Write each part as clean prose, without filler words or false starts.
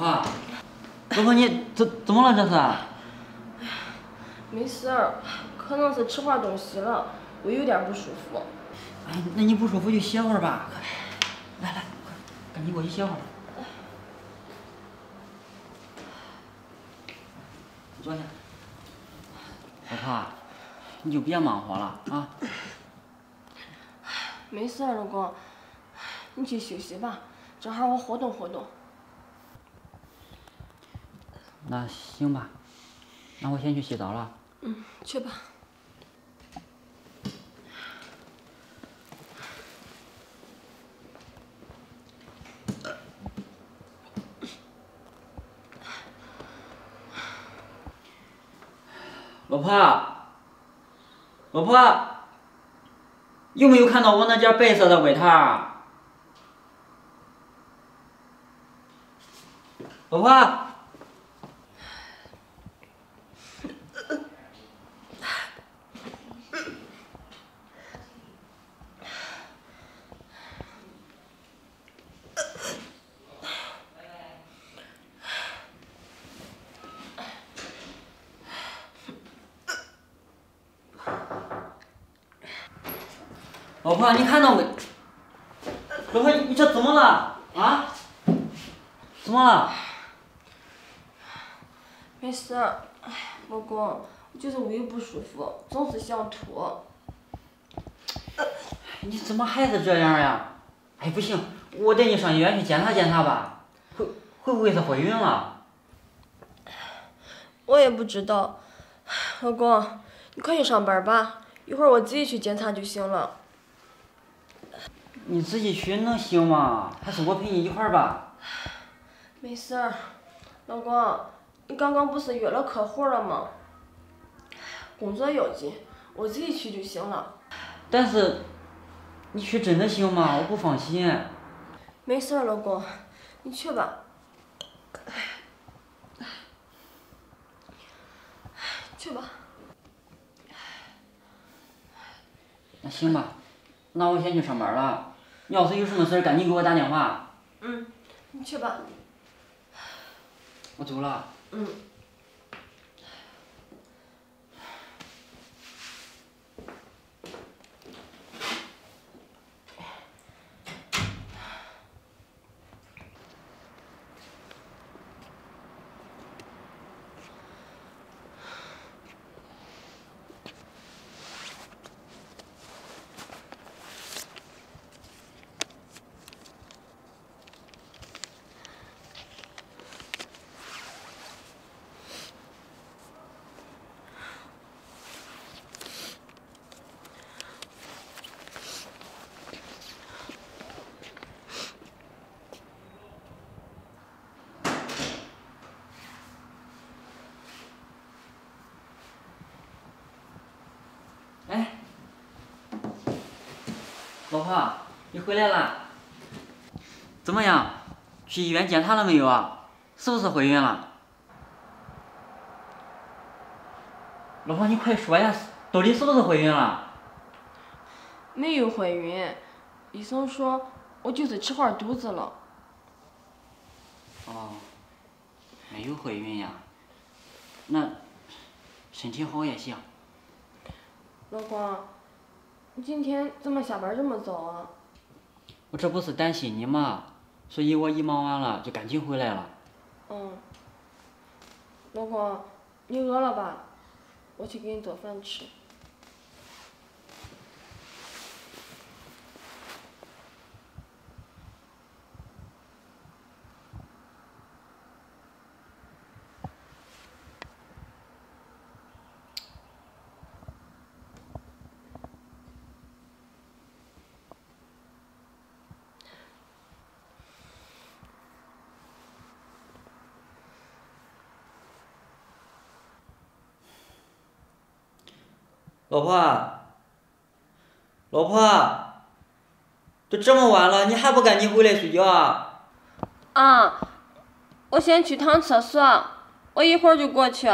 怕。老婆，你怎么了这是？哎呀，没事儿，可能是吃坏东西了，我有点不舒服。哎，那你不舒服就歇会儿吧。来来，快，赶紧过去歇会儿。你坐下。老婆，你就别忙活了啊。没事儿，老公，你去休息吧，正好我活动活动。 那行吧，那我先去洗澡了。嗯，去吧。老婆，老婆，有没有看到我那件白色的外套？老婆。 老婆，你看到没？老婆，你这怎么了啊？怎么了？没事，哎，老公，我就是胃不舒服，总是想吐。你怎么还是这样呀？哎，不行，我带你上医院去检查检查吧。会不会是怀孕了？我也不知道，老公，你快去上班吧，一会儿我自己去检查就行了。 你自己去能行吗？还是我陪你一块儿吧。没事儿，老公，你刚刚不是约了客户了吗？工作要紧，我自己去就行了。但是，你去真的行吗？我不放心。没事儿，老公，你去吧。去吧。那行吧，那我先去上班了。 你要是有什么事儿，赶紧给我打电话。嗯，你去吧。我走了。嗯。老婆，你回来啦？怎么样？去医院检查了没有啊？是不是怀孕了？老婆，你快说呀，到底是不是怀孕了？没有怀孕，医生说我就是吃坏肚子了。哦，没有怀孕呀？那身体好也行。老公。 你今天怎么下班这么早啊？我这不是担心你嘛，所以我一忙完了就赶紧回来了。嗯，老公，你饿了吧？我去给你做饭吃。老婆，老婆，都这么晚了，你还不赶紧回来睡觉啊？啊，我先去趟厕所，我一会儿就过去。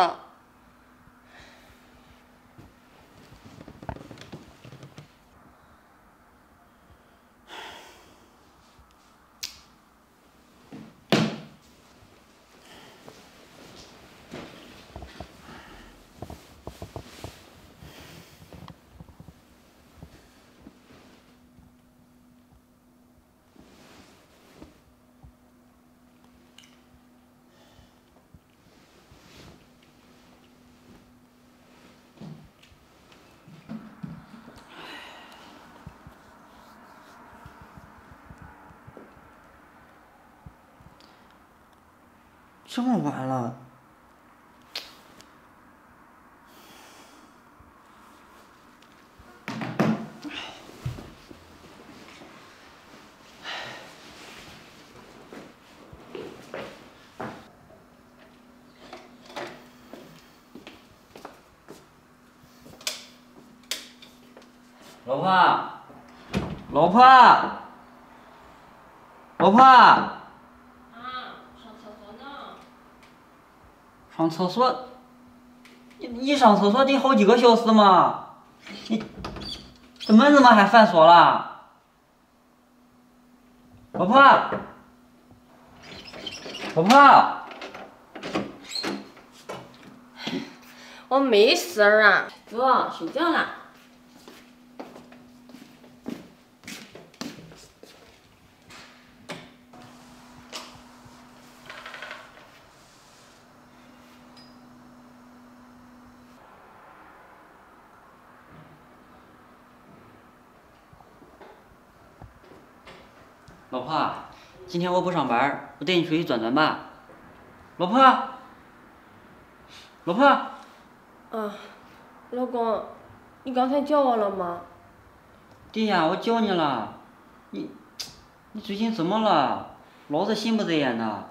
这么晚了，老婆，老婆，老婆。 上厕所，你上厕所得好几个小时嘛？你这门怎么还反锁了？老婆，老婆，我没事儿啊，主睡觉了。老婆，今天我不上班，我带你出去转转吧。老婆，老婆，啊，老公，你刚才叫我了吗？对呀，我叫你了。你最近怎么了？老是心不在焉的。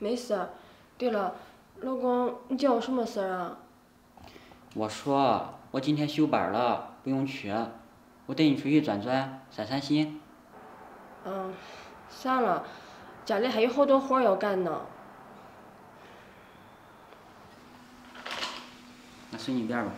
没事。对了，老公，你叫我什么事啊？我说我今天休班了，不用去，我带你出去转转，散散心。 嗯，算了，家里还有好多活要干呢。那随你便吧。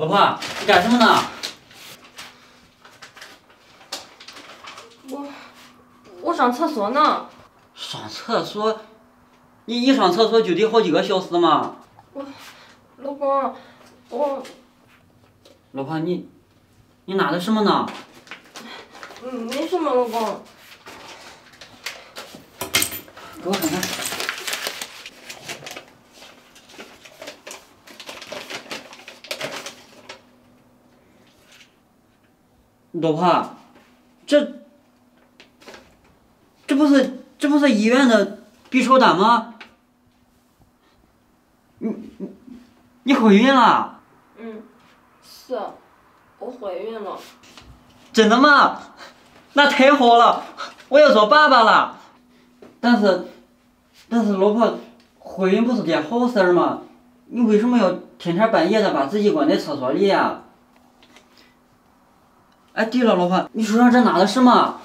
老婆，你干什么呢？我上厕所呢。上厕所？你一上厕所就得好几个小时嘛。老公，老婆，你拿的什么呢？没什么，老公。给我看看。 老婆，这不是医院的必抽单吗？你怀孕了？嗯，是，我怀孕了。真的吗？那太好了，我要做爸爸了。但是老婆，怀孕不是件好事吗？你为什么要天天半夜的把自己关在厕所里呀？ 哎，对了，老婆，你手上这拿的什么？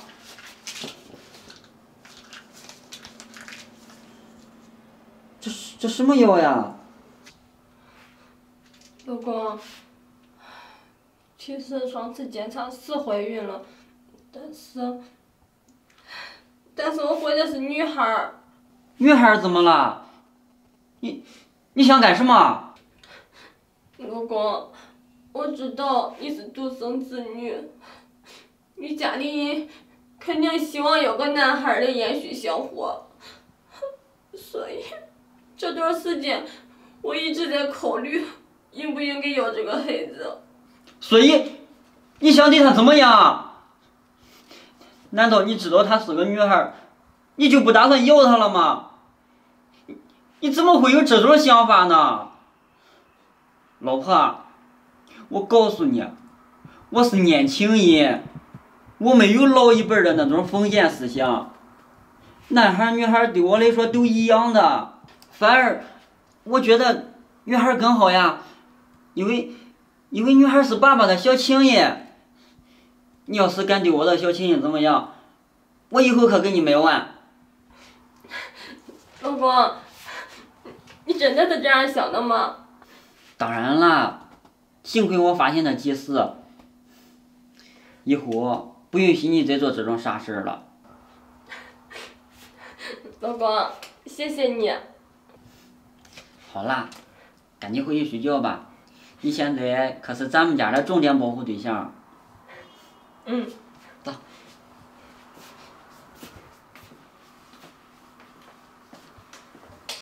这什么药呀？老公，其实上次检查是怀孕了，但是我怀的是女孩儿。女孩儿怎么了？你想干什么？老公。 我知道你是独生子女，你家里人肯定希望有个男孩来延续香火，所以这段时间我一直在考虑应不应该要这个孩子。所以，你想对他怎么样？难道你知道她是个女孩，你就不打算要她了吗？你怎么会有这种想法呢？老婆，我告诉你，我是年轻人，我没有老一辈的那种封建思想，男孩女孩对我来说都一样的，反而我觉得女孩更好呀，因为女孩是爸爸的小情人。你要是敢对我的小情人怎么样，我以后可跟你没完。老公，你真的是这样想的吗？当然啦，幸亏我发现了及时，以后不允许你再做这种傻事了。老公，谢谢你。好啦，赶紧回去睡觉吧，你现在可是咱们家的重点保护对象。嗯。